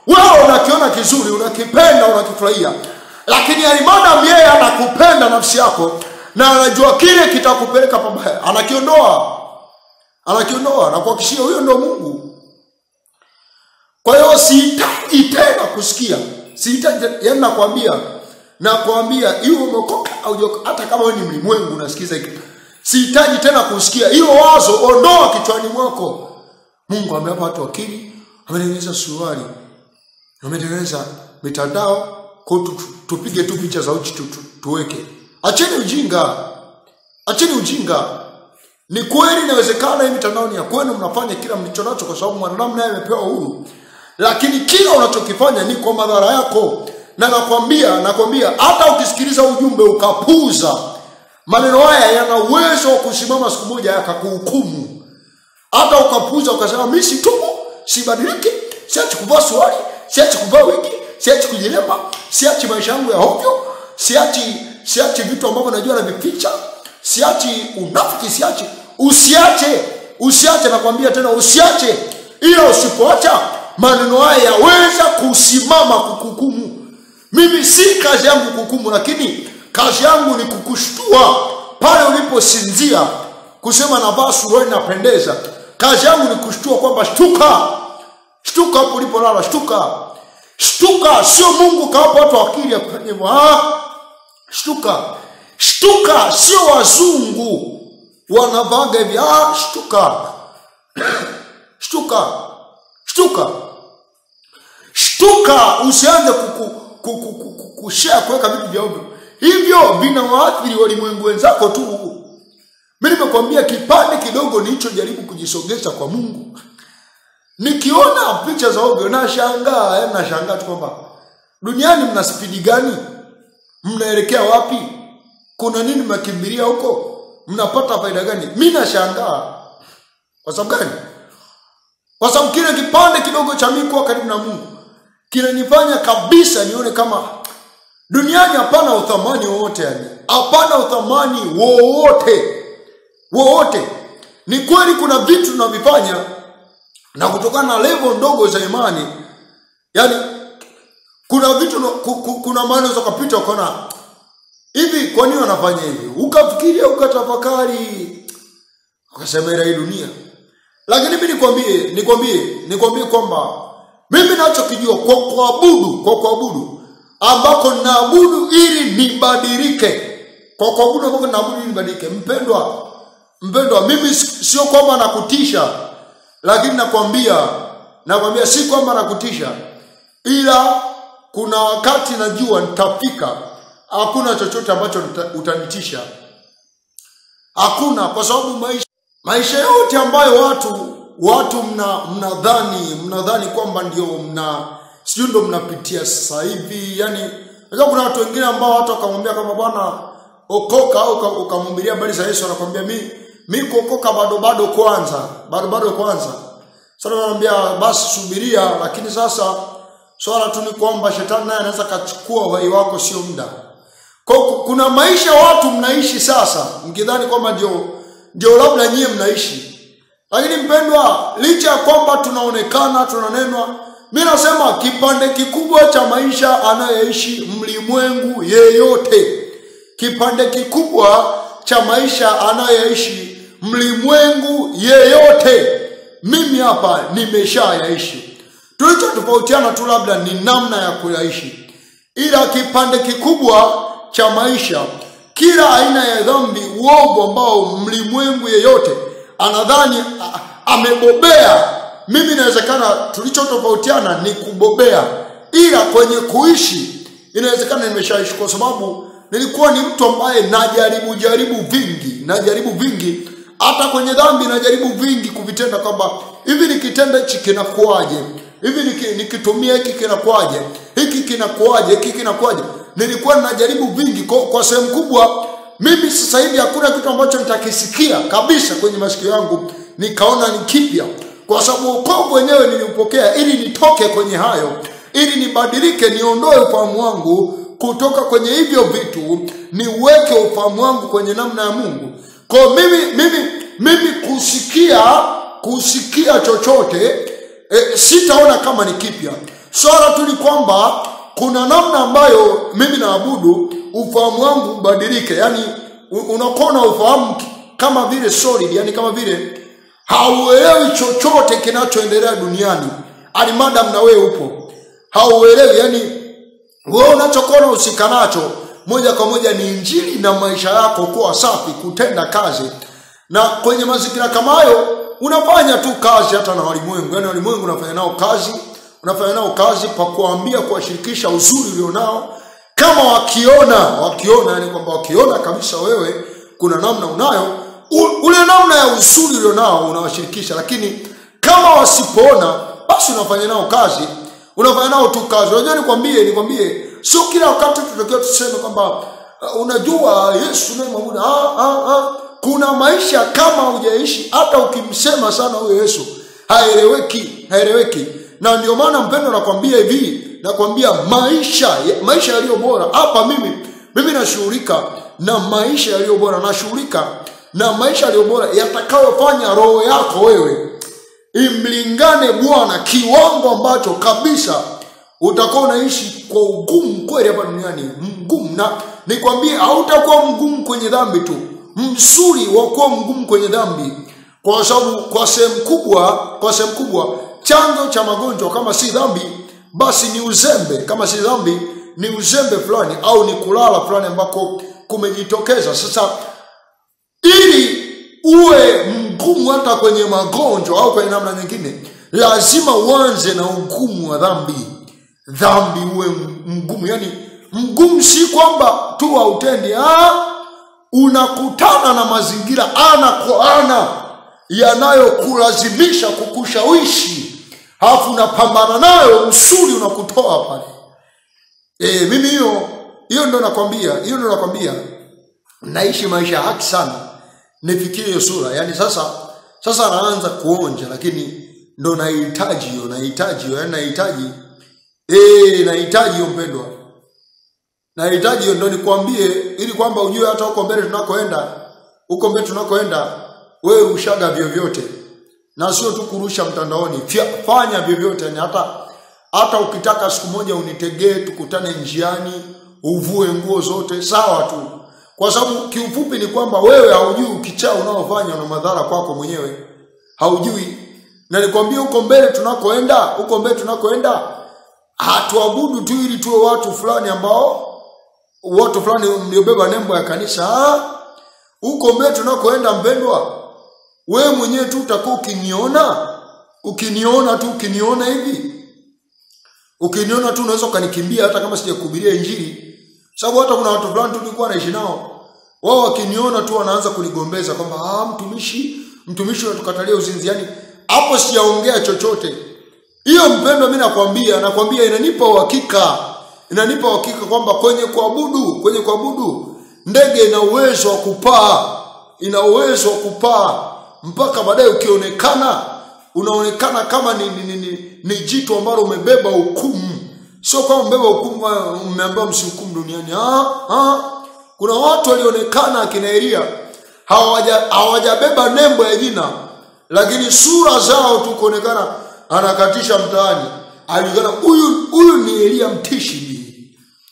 Wewe unakiona kizuri, unakipenda, unakifurahia. Lakini alimadamu yeye anakupenda nafsi yako na anajua kile kitakupeleka pabaya, anakiondoa. Anakiondoa, na kuhakikishia huyo ndio Mungu. Kwa hiyo sihitaji tena kusikia, sihitaji. Yaani nakwambia, nakwambia hiyo umeokoka au hujaokoka, hata kama wewe ni mlimwengu unasikiza hiki, sihitaji tena kusikia hiyo wazo. Ondoa kichwani mwako. Mungu amewapa watu akili, ametengeneza suruali, ametengeneza mitandao, tupige tu picha za uchi tuweke. Acheni ujinga, acheni ujinga. Ni kweli inawezekana hii mitandao ni ya kwenu, mnafanya kila mlichonacho kwa sababu mwanadamu naye amepewa uhuru, lakini kila unachokifanya ni kwa madhara yako. Na nakwambia, nakwambia hata ukisikiliza ujumbe ukapuza maneno haya, yana uwezo wa kusimama siku moja yakakuhukumu. Hata ukapuza ukasema mimi situbu, sibadiliki, siachi kuvaa suruali, siachi kuvaa wigi, siachi kujilemba, siachi maisha yangu ya hovyo, siachi siachi vitu ambavyo najua na vificha, siachi unafiki, siachi. Usiache, usiache, nakwambia tena usiache. Ila usipoacha maneno haya yaweza kusimama kukukumu. Mimi si kazi yangu kukumu, lakini kazi yangu ni kukushtua pale uliposinzia kusema na basu roho inapendeza. Kazi yangu ni kushtua kwamba shtuka. Shtuka hapo ulipolala, shtuka. Shtuka, sio Mungu kawapa watu akili ya kufanya. Shtuka. Shtuka sio wazungu wanavaga hivi. Ah, shtuka. Shtuka. Shtuka. Shtuka, usianze kukushare kuweka vitu vya ovyo. Hivyo vinawaathiri walimwengu wenzako tu. Mimi nimekwambia kipande kidogo nilichojaribu kujisogeza kwa Mungu. Nikiona picha za ovyo na shangaa, eh na shangaa tu kwamba duniani mna spidi gani? Mnaelekea wapi? Kuna nini mnakimbilia huko? Mnapata faida gani? Mimi nashangaa. Kwa sababu gani? Kwa sababu kile kipande kidogo cha mimi kwa karibu na Mungu kinanifanya kabisa nione kama duniani hapana uthamani wowote yani. Hapana uthamani wowote. Wote. Ni kweli kuna vitu tunavifanya na kutokana na level ndogo za imani. Yaani kuna vitu no, ku, ku, kuna maana unaweza kupita ukaona hivi kwa nini wanafanya hivi? Ukafikiria ukatafakari ukasema ile dunia. Lakini mimi nikwambie, nikwambie, nikwambie kwamba mimi ninachokijua kwa kuabudu, kwa kuabudu ambako naabudu ili nibadilike. Kwa kuabudu ambako naabudu ili nibadilike. Mpendwa Mpendwa, mimi sio kwamba nakutisha, lakini nakwambia, nakwambia si kwamba nakutisha, ila kuna wakati najua nitafika, hakuna chochote ambacho utanitisha, hakuna, kwa sababu maisha, maisha yote ambayo watu, watu mna mnadhani, mnadhani kwamba ndio mna, sio ndio mnapitia sasa hivi, yani, kuna watu wengine ambao watu wakamwambia kama bwana okoka, ukamwambia habari za Yesu, anakuambia mimi mimi kuokoka bado bado kwanza, bado bado kwanza. Sasa naambia basi subiria, lakini sasa swala tu ni kwamba shetani naye anaweza kachukua uhai wako sio muda. Kwa kuna maisha watu mnaishi sasa, mkidhani kwamba ndio ndio labda nyie mnaishi. Lakini mpendwa, licha ya kwamba tunaonekana tunanenwa, mimi nasema kipande kikubwa cha maisha anayeishi mlimwengu yeyote. Kipande kikubwa cha maisha anayeishi mlimwengu yeyote, mimi hapa nimeshayaishi. Tulichotofautiana tu labda ni namna ya kuyaishi. Ila kipande kikubwa cha maisha, kila aina ya dhambi, uovu ambao mlimwengu yeyote anadhani amebobea, mimi inawezekana tulichotofautiana ni kubobea, ila kwenye kuishi inawezekana nimeshaishi, kwa sababu nilikuwa ni mtu ambaye najaribu jaribu vingi, najaribu vingi. Hata kwenye dhambi najaribu vingi kuvitenda kwamba hivi nikitenda hichi kinakuaje? Hivi nikitumia hiki kinakuaje? Hiki kinakuaje? Hiki kinakuaje? Nilikuwa najaribu vingi kwa, kwa sehemu kubwa. Mimi sasa hivi hakuna kitu ambacho nitakisikia kabisa kwenye masikio yangu nikaona ni kipya. Kwa sababu wokovu wenyewe nilipokea ili nitoke kwenye hayo, ili nibadilike, niondoe ufahamu wangu kutoka kwenye hivyo vitu, niweke ufahamu wangu kwenye namna ya Mungu. Kwa mimi mimi mimi kusikia kusikia chochote e, sitaona kama ni kipya. Swala tu ni kwamba kuna namna ambayo mimi naabudu ufahamu wangu ubadilike. Yaani unakuwa na ufahamu kama vile solid, yani kama vile hauelewi chochote kinachoendelea duniani. Ani madam na wewe upo. Hauelewi, yani wewe unachokuona usikanacho moja kwa moja ni injili na maisha yako kuwa safi, kutenda kazi. Na kwenye mazingira kama hayo unafanya tu kazi hata na walimwengu. Yaani walimwengu unafanya nao kazi, unafanya nao kazi pa kuambia, kuwashirikisha uzuri ulionao. Kama wakiona, wakiona yani kwamba wakiona kabisa wewe kuna namna unayo, ule namna ya uzuri ulionao unawashirikisha. Lakini kama wasipoona, basi unafanya nao kazi. Unafanya nao tu kazi. Unajua nikwambie, nikwambie sio kila wakati tunatakiwa tuseme kwamba uh, unajua Yesu ndiye Mungu. Ah ah ah. Kuna maisha kama hujaishi, hata ukimsema sana huyo Yesu, haeleweki, haeleweki. Na ndio maana mpendo nakwambia hivi, nakwambia maisha, maisha yaliyo bora. Hapa mimi, mimi nashughulika na maisha yaliyo bora, nashughulika na maisha yaliyo bora yatakayofanya roho yako wewe imlingane Bwana kiwango ambacho kabisa utakuwa unaishi kwa ugumu kweli hapa duniani, mgumu. Na nikwambie hautakuwa mgumu kwenye dhambi tu, msuri wa kuwa mgumu kwenye dhambi, kwa sababu kwa sehemu kubwa, kwa sehemu kubwa chanzo cha magonjwa kama si dhambi basi ni uzembe, kama si dhambi ni uzembe fulani au ni kulala fulani ambako kumejitokeza. Sasa ili uwe mgumu hata kwenye magonjwa au kwenye namna nyingine, lazima uanze na ugumu wa dhambi. Dhambi uwe mgumu, yani mgumu si kwamba tu hautendi, ah, unakutana na mazingira ana kwa ana yanayokulazimisha kukushawishi, alafu unapambana nayo, usuli unakutoa pale. E, mimi hiyo hiyo ndo nakwambia, hiyo ndo nakwambia naishi maisha haki sana. Nifikirie hiyo sura, yani sasa sasa naanza kuonja, lakini ndo nahitaji hiyo, nahitaji hiyo, yani nahitaji eh nahitaji hiyo mpendwa. Nahitaji hiyo ndo nikwambie, ili kwamba ujue hata huko mbele tunakoenda, huko mbele tunakoenda wewe ushaga vyovyote. Na sio tu kurusha mtandaoni, fanya vyovyote, ni hata hata ukitaka siku moja unitegee tukutane njiani, uvue nguo zote, sawa tu. Kwa sababu kiufupi ni kwamba wewe haujui ukichaa unaofanya una madhara kwako mwenyewe. Haujui. Na nikwambia huko mbele tunakoenda, huko mbele tunakoenda hatuabudu tu ili tuwe watu fulani ambao watu fulani mliobeba nembo ya kanisa. Huko mbele tunakoenda mpendwa, wewe mwenyewe tu utakuwa ukiniona, ukiniona tu, ukiniona hivi, ukiniona tu unaweza kanikimbia hata kama sijakuhubiria injili. Sababu hata kuna watu fulani tulikuwa naishi nao, wao wakiniona tu wanaanza kunigombeza kwamba ah, mtumishi, mtumishi unatukatalia uzinzi. Yani hapo sijaongea chochote. Hiyo mpendo mimi nakwambia, nakwambia inanipa uhakika. Inanipa uhakika kwamba kwenye kuabudu, kwenye kuabudu ndege ina uwezo wa kupaa, ina uwezo wa kupaa mpaka baadaye ukionekana, unaonekana kama ni ni, ni, ni jitu ambalo umebeba hukumu. Sio kama umebeba hukumu umeambiwa msihukumu duniani. Ah ah, kuna watu walionekana akina Elia hawaja hawajabeba nembo ya jina, lakini sura zao tu kuonekana anakatisha mtaani, alijana huyu huyu ni Elia mtishi,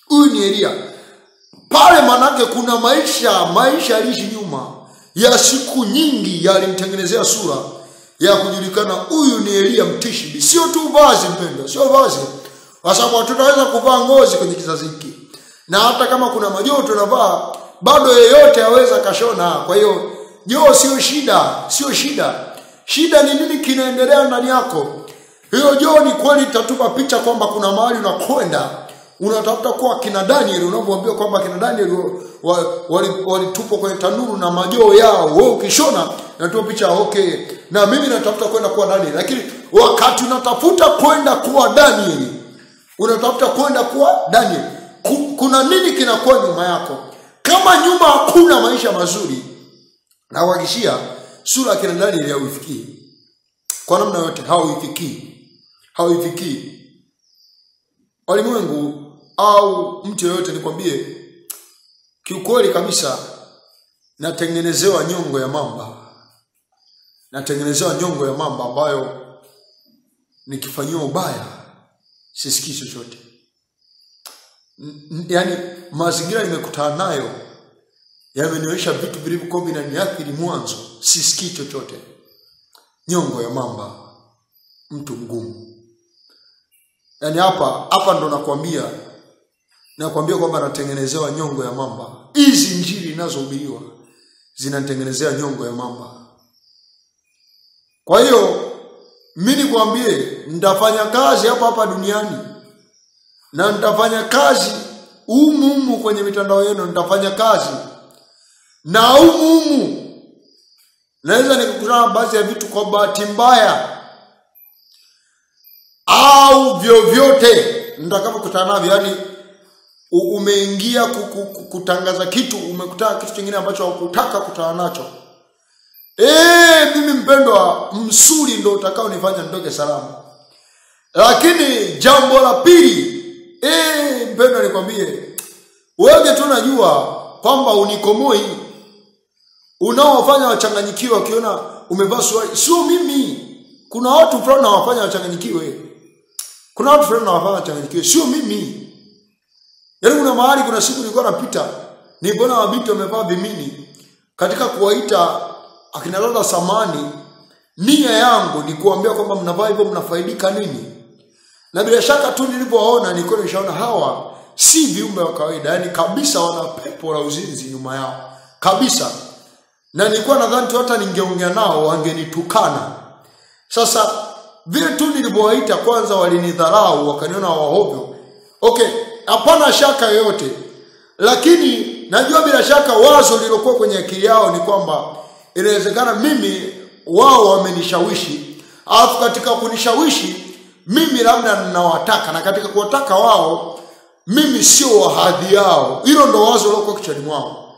huyu ni Elia pale. Manake kuna maisha, maisha aliishi nyuma ya siku nyingi yalimtengenezea sura ya kujulikana huyu ni Elia mtishi. Sio tu vazi mpendwa, sio vazi, kwa sababu hatutaweza kuvaa ngozi kwenye kizazi hiki, na hata kama kuna majoto navaa bado yeyote aweza kashona. Kwa hiyo joo, sio shida, sio shida. Shida ni nini kinaendelea ndani yako? Hiyo joo ni kweli tatupa picha kwamba kuna mahali unakwenda. Unatafuta kuwa kina Daniel, unapoambiwa kwamba kina Daniel walitupwa kwenye tanuru na majoo yao, wewe ukishona unatoa picha okay, na mimi natafuta kwenda kuwa Daniel. Lakini wakati unatafuta kwenda kuwa Daniel, unatafuta kwenda kuwa Daniel, kuna nini kinakuwa nyuma yako? Kama nyuma hakuna maisha mazuri, na uhakishia sura kina Daniel hauifikii. Kwa namna yote hauifikii. Hauifikii. Walimwengu au mtu yoyote nikwambie kiukweli kabisa, natengenezewa nyongo ya mamba, natengenezewa nyongo ya mamba ambayo nikifanyiwa ubaya sisikii chochote. Yani mazingira nimekutana nayo yamenionyesha vitu vilivyokuwa vinaniathiri mwanzo, sisikii chochote. Nyongo ya mamba, mtu mgumu. Yani hapa hapa ndo nakwambia, nakwambia kwamba natengenezewa nyongo ya mamba. Hizi injili ninazohubiriwa zinatengenezea nyongo ya mamba. Kwa hiyo mimi nikwambie, nitafanya kazi hapa hapa duniani, na nitafanya kazi humu humu kwenye mitandao yenu, nitafanya kazi na humu humu. Naweza nikukutana baadhi ya vitu kwa bahati mbaya au vyovyote nitakapokutana navyo, yani umeingia kutangaza kitu, umekutana kitu kingine ambacho hukutaka kutana nacho. Ee, mimi mpendwa, msuri ndo utakao nifanya nitoke salama. Lakini jambo la pili, ee mpendwa nikwambie, wewe tunajua kwamba unikomoi, unaowafanya wachanganyikiwe wakiona umevaa suruali, sio mimi. Kuna watu fulani wafanya wachanganyikiwe. Kuna watu fulani wafanya wachanganyikiwe, sio mimi. Yaani kuna mahali kuna siku nilikuwa napita, niliona wabito wamevaa vimini. Katika kuwaita akina Lola Samani, nia yangu ni kuambia kwamba mnavaa hivyo mnafaidika nini? Na bila shaka tu nilipoona nilikuwa nishaona hawa si viumbe wa kawaida, yaani kabisa wana pepo la uzinzi nyuma yao. Kabisa. Na nilikuwa nadhani tu hata ningeongea nao wangenitukana. Sasa vile tu nilipowaita kwanza walinidharau, wakaniona wahovyo. Okay, hapana shaka yoyote. Lakini najua bila shaka wazo lilokuwa kwenye akili yao ni kwamba inawezekana mimi wao wamenishawishi, alafu katika kunishawishi mimi labda ninawataka, na katika kuwataka wao mimi sio wa hadhi yao. Hilo ndo wazo lilokuwa kichwani mwao.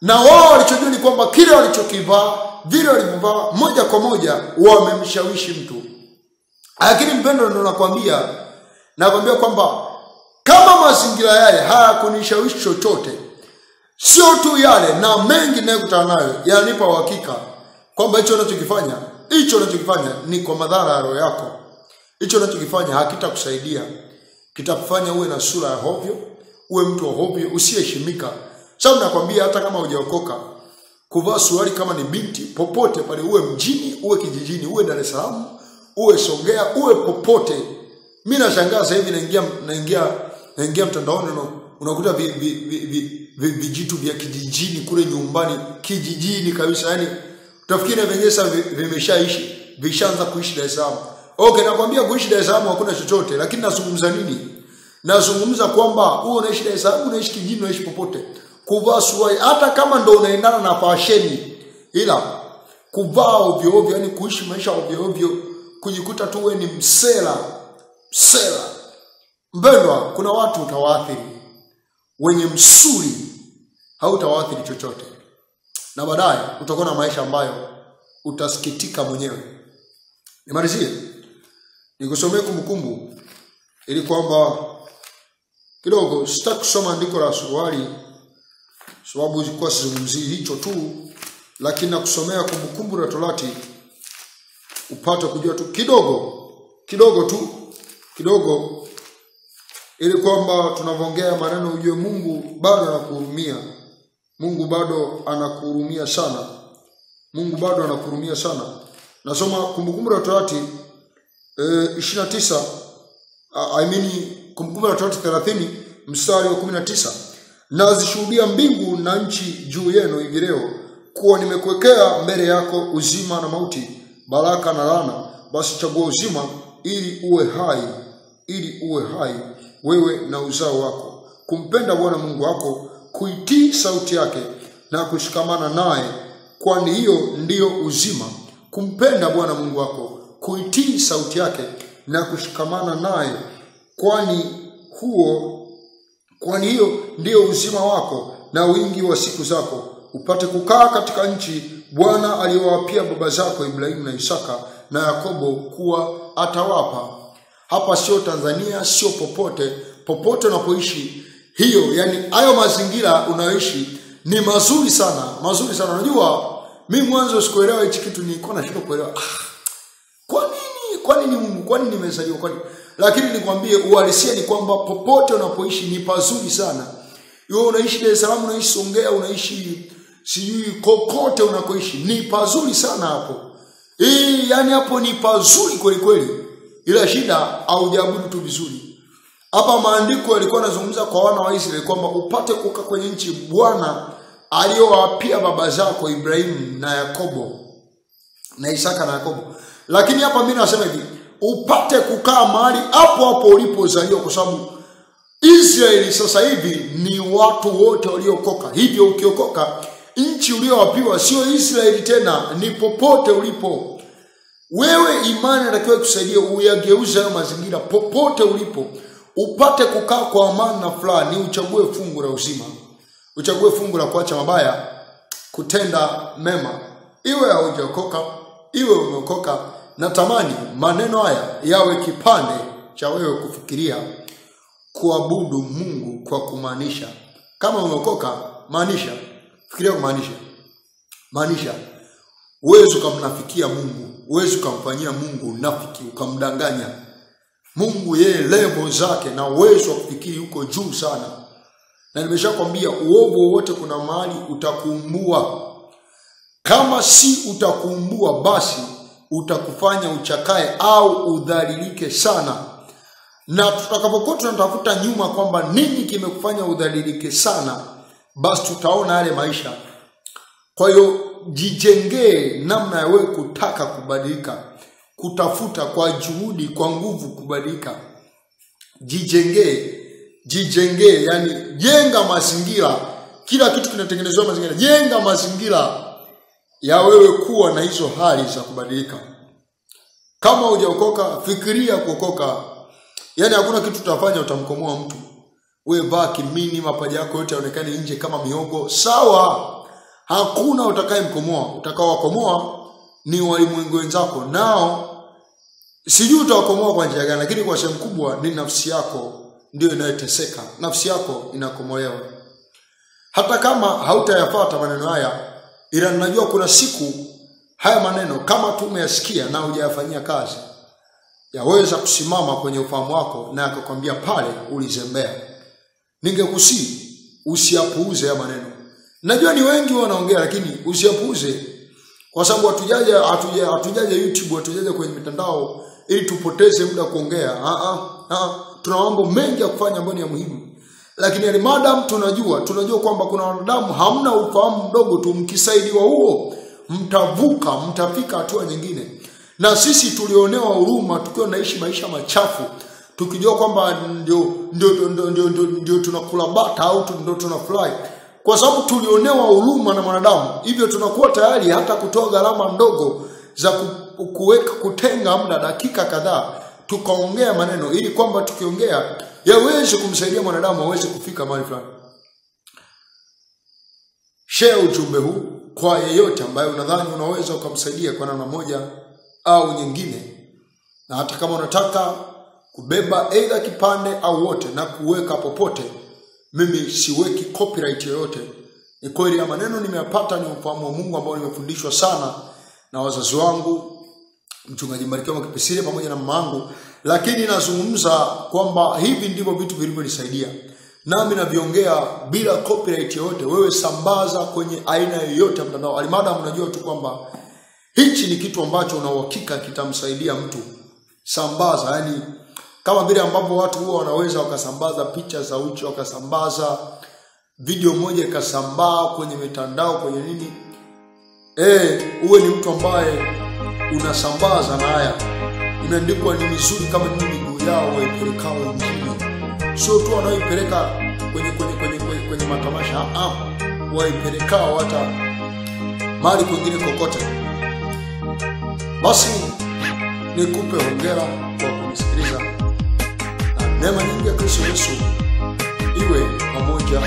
Na wao walichojua ni kwamba kile walichokivaa, vile walivyovaa, moja kwa moja wamemshawishi mtu. Lakini mpendo ndo nakwambia, nakwambia kwamba kama mazingira yale hayakunishawishi chochote, sio tu yale na mengi ninayokutana nayo yanipa uhakika kwamba hicho unachokifanya, hicho unachokifanya ni kwa madhara ya roho yako. Hicho unachokifanya hakitakusaidia. Kitakufanya uwe na sura ya hovyo, uwe mtu wa hovyo, usiyeheshimika. Sasa nakwambia hata kama hujaokoka, kuvaa suruali kama ni binti popote pale, uwe mjini, uwe kijijini, uwe Dar es Salaam, uwe Songea, uwe popote. Mimi nashangaa sasa hivi naingia naingia naingia mtandaoni, unakuta vi, vi, vi, vi vijitu vya kijijini kule nyumbani, kijijini kabisa, yani utafikiri wenyewe sasa vimeshaishi, vishaanza kuishi Dar es Salaam. Okay, nakwambia kuishi Dar es Salaam hakuna chochote, lakini nazungumza nini? Nazungumza kwamba wewe unaishi Dar es Salaam, unaishi kijijini, unaishi popote, kuvaa suruali hata kama ndo unaendana na fashion, ila kuvaa ovyo ovyo, yani kuishi maisha ovyo ovyo, kujikuta tu wewe ni msela. Msela. Mpendwa, kuna watu utawaathiri. Wenye msuri hautawaathiri chochote, na baadaye utakuwa na maisha ambayo utasikitika mwenyewe. Nimalizie nikusomee Kumbukumbu, ili kwamba kidogo sitaki kusoma andiko la suruali sababu zilikuwa sizungumzii hicho tu, lakini nakusomea Kumbukumbu la Torati upate kujua tu kidogo kidogo tu kidogo, ili kwamba tunavongea maneno ujue Mungu bado anakuhurumia. Mungu bado anakuhurumia sana. Mungu bado anakuhurumia sana. Nasoma Kumbukumbu la Torati ishirini na tisa, I mean Kumbukumbu la Torati thelathini mstari wa kumi na tisa. Nazishuhudia mbingu na nchi juu yenu hivi leo kuwa nimekuwekea mbele yako uzima na mauti, baraka na laana. Basi chagua uzima ili uwe hai, ili uwe hai wewe na uzao wako, kumpenda Bwana Mungu wako, kuitii sauti yake na kushikamana naye, kwani hiyo ndiyo uzima. Kumpenda Bwana Mungu wako, kuitii sauti yake na kushikamana naye, kwani huo kwani hiyo ndiyo uzima wako na wingi wa siku zako, upate kukaa katika nchi Bwana aliyowapia baba zako Ibrahimu na Isaka na Yakobo kuwa atawapa. Hapa sio Tanzania, sio popote, popote unapoishi. Hiyo yani hayo mazingira unayoishi ni mazuri sana, mazuri sana. Unajua mimi mwanzo sikuelewa hichi kitu, nilikuwa nashindwa kuelewa. Ah, kwa nini? Kwa nini Mungu? Kwa nini nimezaliwa? Kwa nini? Lakini nikwambie uhalisia ni kwamba popote unapoishi ni pazuri sana. Wewe unaishi Dar es Salaam, unaishi Songea, unaishi sijui kokote unakoishi, ni pazuri sana hapo. Eh, yani hapo ni pazuri kweli kweli. Ila shida haujabudu tu vizuri. Hapa maandiko yalikuwa yanazungumza kwa wana wa Israeli kwamba upate kukaa kwenye nchi Bwana aliyowapia baba zako Ibrahimu na Yakobo na Isaka na Yakobo. Lakini hapa mimi nasema hivi, upate kukaa mahali hapo hapo ulipozaliwa, kwa sababu Israeli sasa hivi ni watu wote waliokoka. Hivyo ukiokoka, nchi uliyowapiwa sio Israeli tena, ni popote ulipo. Wewe imani inatakiwa kusaidia uyageuze hayo mazingira popote ulipo, upate kukaa kwa amani na furaha. Ni uchague fungu la uzima, uchague fungu la kuacha mabaya, kutenda mema. Iwe haujaokoka, iwe umeokoka, natamani maneno haya yawe kipande cha wewe kufikiria kuabudu Mungu kwa kumaanisha. Kama umeokoka, maanisha, fikiria kumaanisha. Maanisha, uwezi ukamnafikia Mungu, uwezi ukamfanyia Mungu unafiki, ukamdanganya. Mungu yeye lebo zake na uwezo wa kufikiri yuko juu sana. Na nimeshakwambia uovu wowote kuna mahali utakuumbua. Kama si utakuumbua basi utakufanya uchakae au udhalilike sana. Na tutakapokuwa tunatafuta nyuma kwamba nini kimekufanya udhalilike sana, basi tutaona yale maisha. Kwa hiyo jijengee namna ya wewe kutaka kubadilika, kutafuta kwa juhudi, kwa nguvu kubadilika. Jijengee, jijengee, yani jenga mazingira. Kila kitu kinatengenezwa mazingira. Jenga mazingira ya wewe kuwa na hizo hali za kubadilika. Kama hujaokoka, fikiria kuokoka. Yani hakuna kitu utafanya utamkomoa mtu. Wewe vaa kimini, mapaja yako yote yaonekane nje kama miogo. Sawa. Hakuna utakayemkomoa. Utakaowakomoa ni walimwengu wenzako. Nao sijui utawakomoa kwa njia gani, lakini kwa sehemu kubwa ni nafsi yako ndio inayoteseka. Nafsi yako inakomolewa. Hata kama hautayafuata maneno haya, ila ninajua kuna siku haya maneno kama tu umeyasikia na hujayafanyia kazi, yaweza kusimama kwenye ufahamu wako na akakwambia pale ulizembea. Ningekusii usiyapuuze haya maneno. Najua ni wengi wanaongea, lakini usiyapuuze. Kwa sababu hatujaja hatujaja hatujaja YouTube, hatujaja kwenye mitandao ili tupoteze muda kuongea. Ah ah ah tuna mambo mengi ya kufanya ambayo ni ya muhimu. Lakini ali madam tunajua, tunajua kwamba kuna wanadamu hamna ufahamu mdogo tu, mkisaidiwa huo mtavuka, mtafika hatua nyingine. Na sisi tulionewa huruma tukiwa naishi maisha machafu, tukijua kwamba ndio ndio ndio ndio tunakula bata au ndio tunafly. Kwa sababu tulionewa huruma na mwanadamu, hivyo tunakuwa tayari hata kutoa gharama ndogo za kuweka, kutenga muda dakika kadhaa tukaongea maneno ili kwamba tukiongea yaweze kumsaidia mwanadamu aweze kufika mahali fulani. Share ujumbe huu kwa yeyote ambaye unadhani unaweza ukamsaidia kwa namna moja au nyingine. Na hata kama unataka kubeba aidha kipande au wote na kuweka popote, mimi siweki copyright yoyote. Ni kweli ya maneno nimeyapata ni ufahamu wa Mungu ambao nimefundishwa sana na wazazi wangu, mchungaji Mbarikiwa Mkipisile pamoja na mamangu. Lakini nazungumza kwamba hivi ndivyo vitu vilivyonisaidia, nami naviongea bila copyright yoyote. Wewe sambaza kwenye aina yoyote ya mtandao. Alimada unajua tu kwamba hichi ni kitu ambacho una uhakika kitamsaidia mtu. Sambaza, yani kama vile ambapo watu huwa wanaweza wakasambaza picha za uchi, wakasambaza video moja ikasambaa kwenye mitandao kwenye nini. Eh, uwe ni mtu ambaye unasambaza na haya. Imeandikwa ni mizuri kama ni miguu yao waipeleka wengine. Sio tu wanaoipeleka kwenye kwenye kwenye kwenye, kwenye matamasha hapa, waipeleka hata mali kwingine kokote. Basi nikupe hongera kwa kunisikiliza. Neema nyingi ya Kristo Yesu iwe pamoja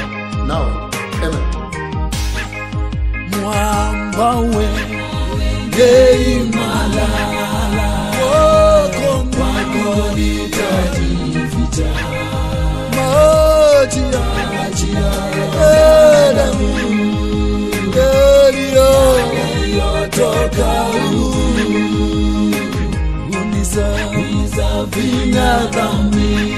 nawe. Amen. Mwamba we ye imara, kwako nitajivita. Maji ya damu yaliyotoka uniza vina dhambi.